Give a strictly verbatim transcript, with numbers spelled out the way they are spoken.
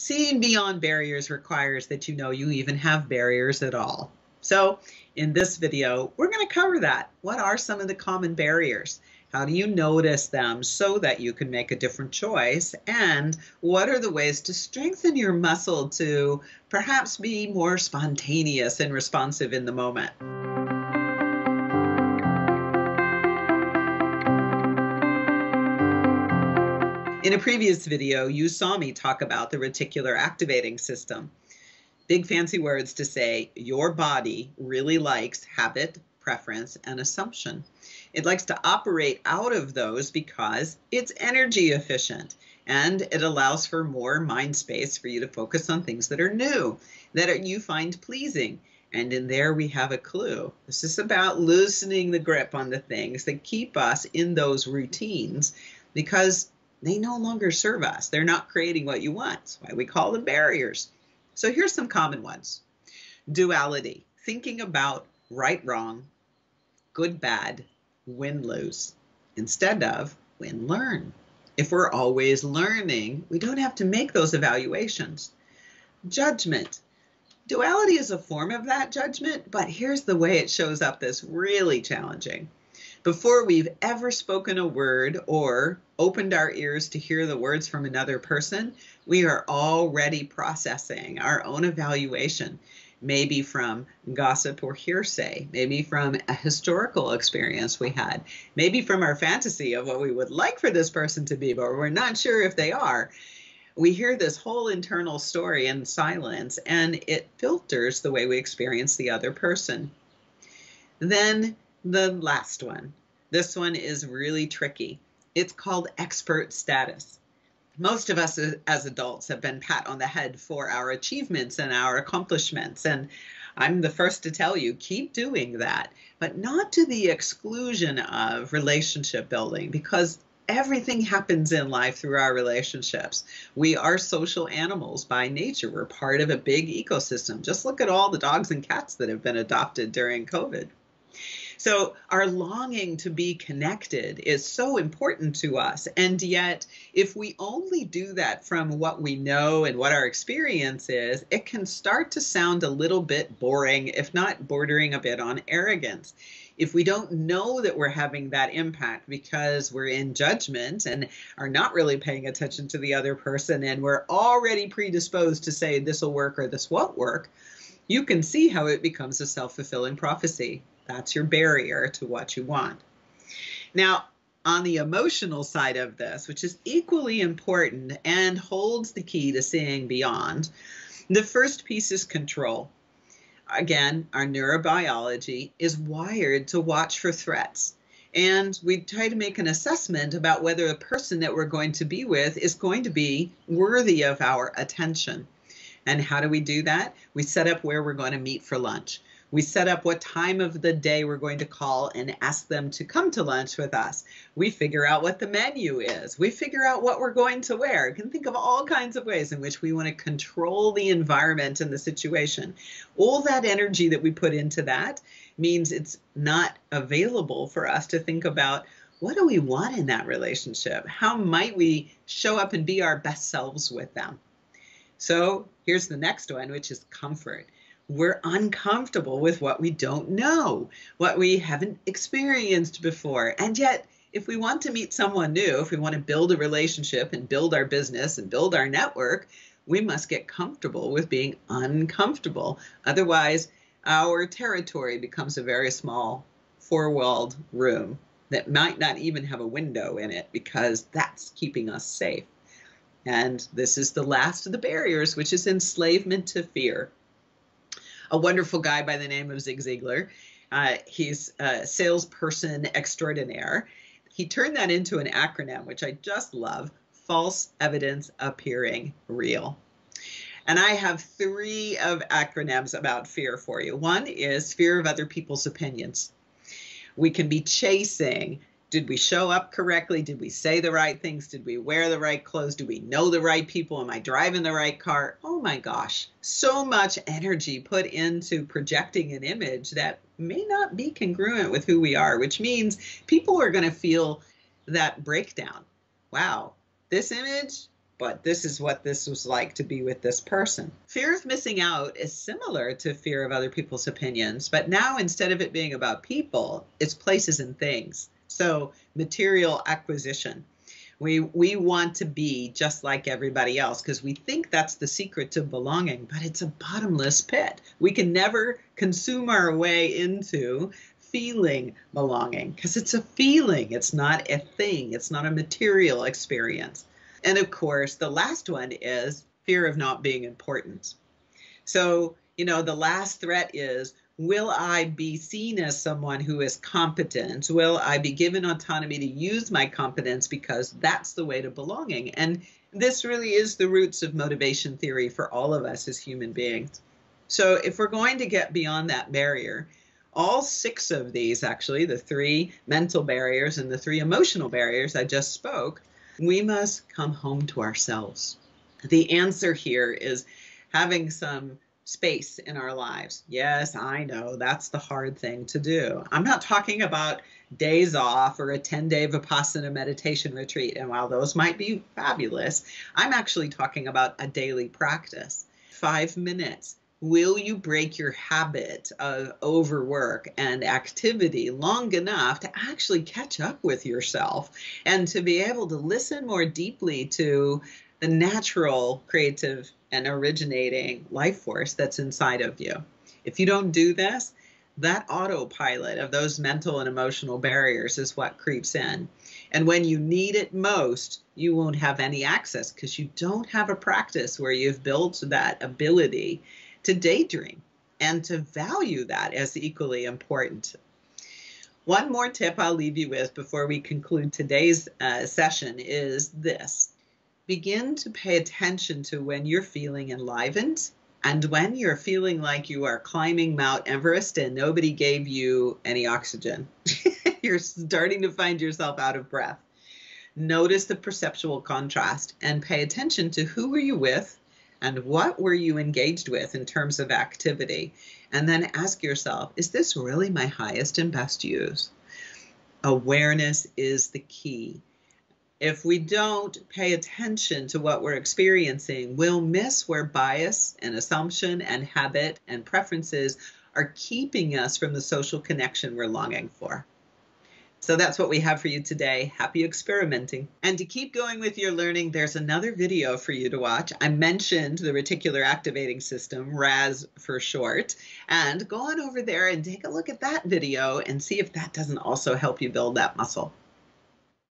Seeing beyond barriers requires that you know you even have barriers at all. So in this video, we're going to cover that. What are some of the common barriers? How do you notice them so that you can make a different choice? And what are the ways to strengthen your muscle to perhaps be more spontaneous and responsive in the moment? In a previous video, you saw me talk about the reticular activating system. Big fancy words to say your body really likes habit, preference, and assumption. It likes to operate out of those because it's energy efficient and it allows for more mind space for you to focus on things that are new, that you find pleasing. And in there we have a clue. This is about loosening the grip on the things that keep us in those routines because they no longer serve us. They're not creating what you want. That's why we call them barriers. So here's some common ones. Duality, thinking about right, wrong, good, bad, win, lose, instead of win, learn. If we're always learning, we don't have to make those evaluations. Judgment. Duality is a form of that judgment, but here's the way it shows up that's really challenging. Before we've ever spoken a word or opened our ears to hear the words from another person, we are already processing our own evaluation, maybe from gossip or hearsay, maybe from a historical experience we had, maybe from our fantasy of what we would like for this person to be, but we're not sure if they are. We hear this whole internal story in silence, and it filters the way we experience the other person. Then the last one. This one is really tricky. It's called expert status. Most of us as adults have been pat on the head for our achievements and our accomplishments. And I'm the first to tell you, keep doing that, but not to the exclusion of relationship building, because everything happens in life through our relationships. We are social animals by nature. We're part of a big ecosystem. Just look at all the dogs and cats that have been adopted during COVID. So our longing to be connected is so important to us. And yet, if we only do that from what we know and what our experience is, it can start to sound a little bit boring, if not bordering a bit on arrogance. If we don't know that we're having that impact because we're in judgment and are not really paying attention to the other person, and we're already predisposed to say this will work or this won't work, you can see how it becomes a self-fulfilling prophecy. That's your barrier to what you want. Now, on the emotional side of this, which is equally important and holds the key to seeing beyond, the first piece is control. Again, our neurobiology is wired to watch for threats. And we try to make an assessment about whether the person that we're going to be with is going to be worthy of our attention. And how do we do that? We set up where we're going to meet for lunch. We set up what time of the day we're going to call and ask them to come to lunch with us. We figure out what the menu is. We figure out what we're going to wear. You can think of all kinds of ways in which we want to control the environment and the situation. All that energy that we put into that means it's not available for us to think about what do we want in that relationship? How might we show up and be our best selves with them? So here's the next one, which is comfort. We're uncomfortable with what we don't know, what we haven't experienced before. And yet, if we want to meet someone new, if we want to build a relationship and build our business and build our network, we must get comfortable with being uncomfortable. Otherwise, our territory becomes a very small four-walled room that might not even have a window in it because that's keeping us safe. And this is the last of the barriers, which is enslavement to fear. A wonderful guy by the name of Zig Ziglar. Uh, he's a salesperson extraordinaire. He turned that into an acronym, which I just love, false evidence appearing real. And I have three of acronyms about fear for you. One is fear of other people's opinions. We can be chasing. Did we show up correctly? Did we say the right things? Did we wear the right clothes? Do we know the right people? Am I driving the right car? Oh my gosh, so much energy put into projecting an image that may not be congruent with who we are, which means people are going to feel that breakdown. Wow, this image but this is what this was like to be with this person. Fear of missing out is similar to fear of other people's opinions, but now instead of it being about people, it's places and things. So material acquisition. We, we want to be just like everybody else because we think that's the secret to belonging, but it's a bottomless pit. We can never consume our way into feeling belonging because it's a feeling. It's not a thing. It's not a material experience. And of course, the last one is fear of not being important. So, you know, the last threat is, will I be seen as someone who is competent? Will I be given autonomy to use my competence because that's the way to belonging? And this really is the roots of motivation theory for all of us as human beings. So if we're going to get beyond that barrier, all six of these actually, the three mental barriers and the three emotional barriers I just spoke, we must come home to ourselves. The answer here is having some space in our lives. Yes, I know that's the hard thing to do. I'm not talking about days off or a ten day Vipassana meditation retreat. And while those might be fabulous, I'm actually talking about a daily practice. Five minutes. Will you break your habit of overwork and activity long enough to actually catch up with yourself and to be able to listen more deeply to the natural, creative, and originating life force that's inside of you? If you don't do this, that autopilot of those mental and emotional barriers is what creeps in. And when you need it most, you won't have any access because you don't have a practice where you've built that ability to daydream and to value that as equally important. One more tip I'll leave you with before we conclude today's uh, session is this. Begin to pay attention to when you're feeling enlivened and when you're feeling like you are climbing Mount Everest and nobody gave you any oxygen. You're starting to find yourself out of breath. Notice the perceptual contrast and pay attention to who were you with and what were you engaged with in terms of activity. And then ask yourself, is this really my highest and best use? Awareness is the key. If we don't pay attention to what we're experiencing, we'll miss where bias and assumption and habit and preferences are keeping us from the social connection we're longing for. So that's what we have for you today. Happy experimenting. And to keep going with your learning, there's another video for you to watch. I mentioned the reticular activating system, R A S for short. And go on over there and take a look at that video and see if that doesn't also help you build that muscle.